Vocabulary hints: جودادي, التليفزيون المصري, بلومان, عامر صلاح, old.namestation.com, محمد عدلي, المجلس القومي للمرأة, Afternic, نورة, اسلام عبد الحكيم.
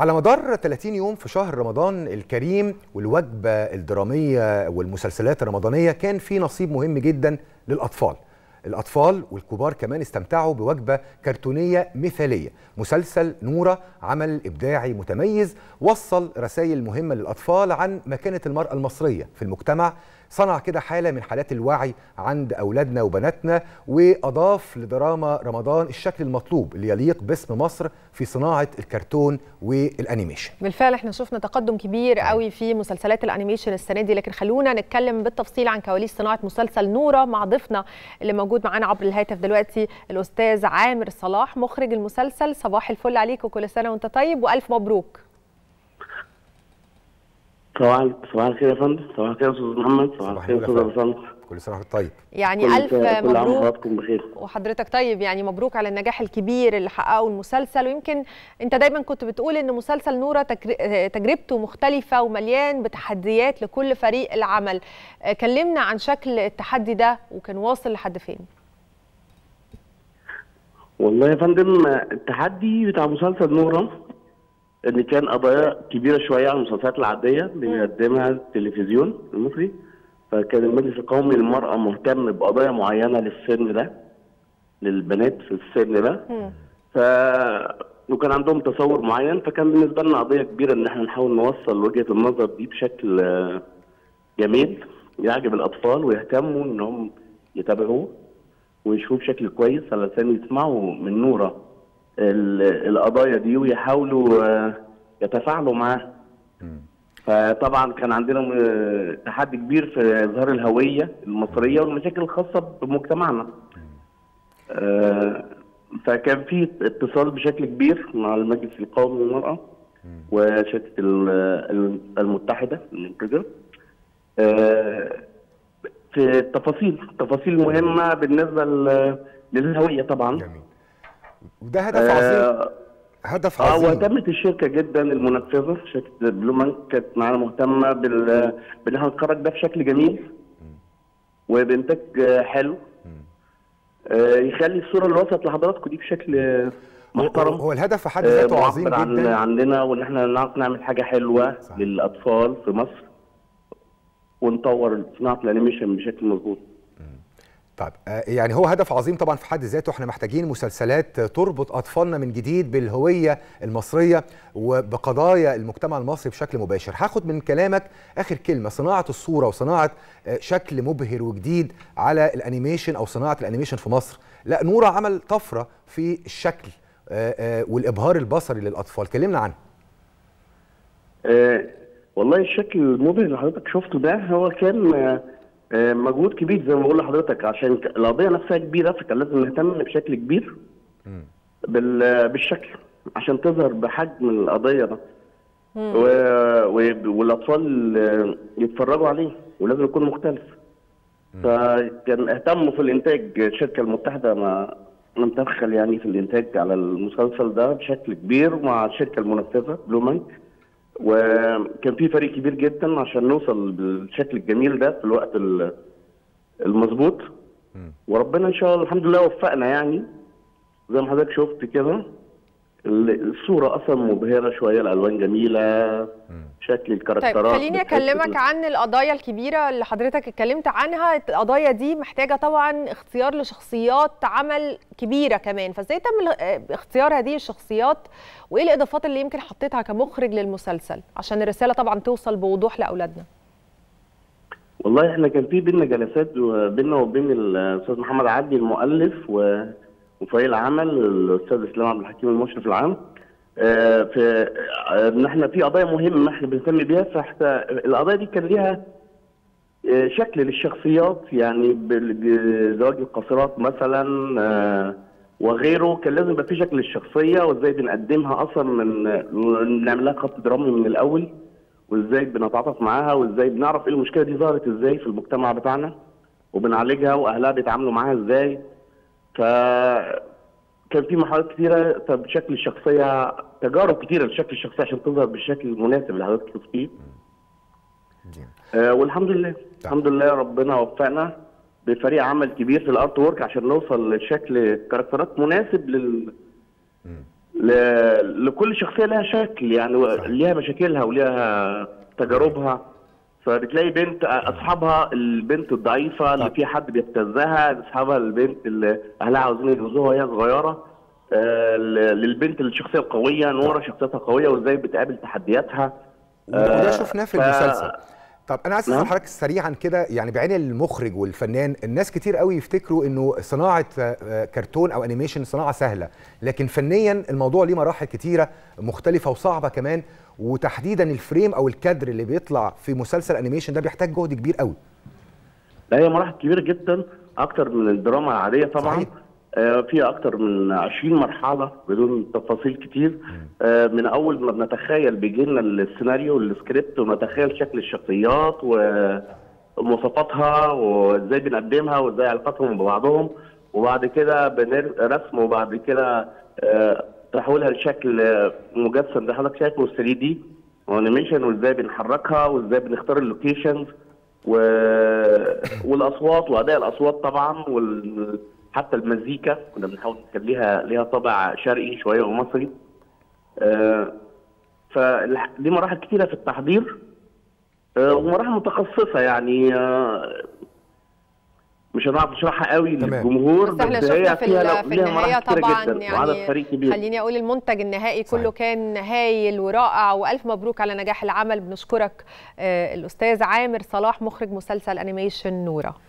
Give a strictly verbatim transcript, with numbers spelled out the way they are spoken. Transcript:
على مدار ثلاثين يوم في شهر رمضان الكريم والوجبة الدرامية والمسلسلات الرمضانية كان في نصيب مهم جدا للأطفال. الأطفال والكبار كمان استمتعوا بوجبة كرتونية مثالية. مسلسل نورة عمل إبداعي متميز وصل رسائل مهمة للأطفال عن مكانة المرأة المصرية في المجتمع، صنع كده حالة من حالات الوعي عند أولادنا وبناتنا، وأضاف لدراما رمضان الشكل المطلوب اللي يليق باسم مصر في صناعة الكرتون والأنيميشن. بالفعل احنا شفنا تقدم كبير قوي في مسلسلات الأنيميشن السنة دي، لكن خلونا نتكلم بالتفصيل عن كواليس صناعة مسلسل نورة مع ضيفنا اللي موجود معانا عبر الهاتف دلوقتي، الأستاذ عامر صلاح مخرج المسلسل. صباح الفل عليك وكل سنة وانت طيب وألف مبروك. صباح صباح الخير يا فندم، صباح الخير يا استاذ محمد، صباح الخير استاذ ابو سلمى، كل سنه وانت طيب. يعني الف مبروك وحضرتك طيب، يعني مبروك على النجاح الكبير اللي حققه المسلسل. ويمكن انت دايما كنت بتقول ان مسلسل نوره تجربته مختلفه ومليان بتحديات لكل فريق العمل، كلمنا عن شكل التحدي ده وكان واصل لحد فين؟ والله يا فندم التحدي بتاع مسلسل نوره ان كان قضايا كبيره شويه عن المسلسلات العاديه اللي بيقدمها التلفزيون المصري، فكان المجلس القومي للمرأة مهتم بقضايا معينه للسن ده، للبنات في السن ده، ف وكان عندهم تصور معين، فكان بالنسبه لنا قضيه كبيره ان احنا نحاول نوصل وجهه النظر دي بشكل جميل يعجب الاطفال ويهتموا انهم يتابعوه ويشوفوه بشكل كويس علشان يسمعوا من نوره القضايا دي ويحاولوا يتفاعلوا معاها. فطبعا كان عندنا تحدي كبير في اظهار الهويه المصريه والمشاكل الخاصه بمجتمعنا. فكان في اتصال بشكل كبير مع المجلس القومي للمراه وشركه المتحده المنتجه في التفاصيل، تفاصيل مهمه بالنسبه للهويه طبعا. وده هدف عظيم، هدف عظيم. اه واهتمت الشركه جدا المنفذه شركه بلومان كانت معانا مهتمه بال بان احنا نخرج ده بشكل جميل وبانتاج حلو آه يخلي الصوره اللي وصلت لحضراتكم دي بشكل محترم. هو الهدف في حد ذاته آه عظيم جدا عندنا، وان احنا نعرف نعمل حاجه حلوه صح. للاطفال في مصر ونطور صناعه الانيميشن بشكل مظبوط. طيب يعني هو هدف عظيم طبعا في حد ذاته، احنا محتاجين مسلسلات تربط اطفالنا من جديد بالهويه المصريه وبقضايا المجتمع المصري بشكل مباشر. هاخد من كلامك اخر كلمه، صناعه الصوره وصناعه شكل مبهر وجديد على الانيميشن او صناعه الانيميشن في مصر. لا نورة عمل طفره في الشكل والابهار البصري للاطفال، كلمنا عنه. أه والله الشكل المبهر اللي حضرتك شفته ده هو كان مجهود كبير زي ما بقول لحضرتك، عشان القضيه نفسها كبيره فكان لازم نهتم بشكل كبير بالشكل عشان تظهر بحجم القضيه ده و... والاطفال يتفرجوا عليه ولازم يكون مختلف. فكان اهتموا في الانتاج الشركه المتحده ما متدخل يعني في الانتاج على المسلسل ده بشكل كبير مع الشركه المنفذه بلومانك، وكان في فريق كبير جدا عشان نوصل بالشكل الجميل ده في الوقت المظبوط. وربنا ان شاء الله الحمد لله وفقنا، يعني زي ما حضرتك شفت كده الصوره اصلا مبهره شويه، الالوان جميله، شكل الكاركترات. طيب خليني اكلمك عن القضايا الكبيره اللي حضرتك اتكلمت عنها، القضايا دي محتاجه طبعا اختيار لشخصيات عمل كبيره كمان، فازاي تم اختيار هذه الشخصيات وايه الاضافات اللي يمكن حطيتها كمخرج للمسلسل عشان الرساله طبعا توصل بوضوح لاولادنا؟ والله احنا كان في بينا جلسات بينا وبين الاستاذ محمد عدلي المؤلف و وفريق العمل الاستاذ اسلام عبد الحكيم المشرف العام آه في ان آه احنا في قضايا مهمه احنا بنهتم بيها، فاحنا القضايا دي كان ليها آه شكل للشخصيات، يعني زواج القاصرات مثلا آه وغيره، كان لازم يبقى في شكل للشخصيه وازاي بنقدمها اصلا، من نعملها خط درامي من الاول وازاي بنتعاطف معاها وازاي بنعرف ايه المشكله دي ظهرت ازاي في المجتمع بتاعنا وبنعالجها واهلها بيتعاملوا معاها ازاي. فكان في محاولات كثيره بشكل الشخصيه، تجارب كثيره لشكل الشخصيه عشان تظهر بالشكل المناسب اللي حضرتك شفتيه. آه والحمد لله الحمد لله ربنا وفقنا بفريق عمل كبير في الارت وورك عشان نوصل لشكل كاركترات مناسب لل لكل شخصيه لها شكل، يعني ليها مشاكلها وليها تجاربها. فبتلاقي بنت اصحابها البنت الضعيفه اللي فيها حد بيبتزها، اصحابها البنت اللي اهلها عاوزين يجوزوها وهي صغيره، آه للبنت الشخصيه القويه نورة شخصيتها قويه وازاي بتقابل تحدياتها. وده آه شفناه في ف... المسلسل. طب انا عايز اسال حضرتك سريعا كده، يعني بعين المخرج والفنان، الناس كتير قوي يفتكروا انه صناعه كرتون او انيميشن صناعه سهله، لكن فنيا الموضوع ليه مراحل كتيره مختلفه وصعبه كمان، وتحديدا الفريم او الكادر اللي بيطلع في مسلسل انيميشن ده بيحتاج جهد كبير قوي. لا هي مراحل كبيره جدا اكتر من الدراما العاديه طبعا. صحيح. فيها أكتر من عشرين مرحلة بدون تفاصيل كتير، من أول ما بنتخيل بيجي لنا السيناريو والسكريبت ونتخيل شكل الشخصيات ومواصفاتها وإزاي بنقدمها وإزاي علاقتهم ببعضهم، وبعد كده بنرسم، وبعد كده تحولها لشكل مجسم زي حضرتك شايفه ثري دي وأنيميشن، وإزاي بنحركها وإزاي بنختار اللوكيشنز والأصوات وأداء الأصوات طبعا، وال حتى المزيكا كنا بنحاول نخليها ليها طابع شرقي شويه ومصري. آه فدي مراحل كتيره في التحضير، آه ومراحل متخصصه، يعني آه مش هنعرف نشرحها قوي للجمهور، بس هي فيها ليها مراحل كتيره جدا يعني وعدد فريق كبير. خليني اقول المنتج النهائي كله صحيح. كان هايل ورائع، والف مبروك على نجاح العمل. بنشكرك آه الاستاذ عامر صلاح مخرج مسلسل انيميشن نورة.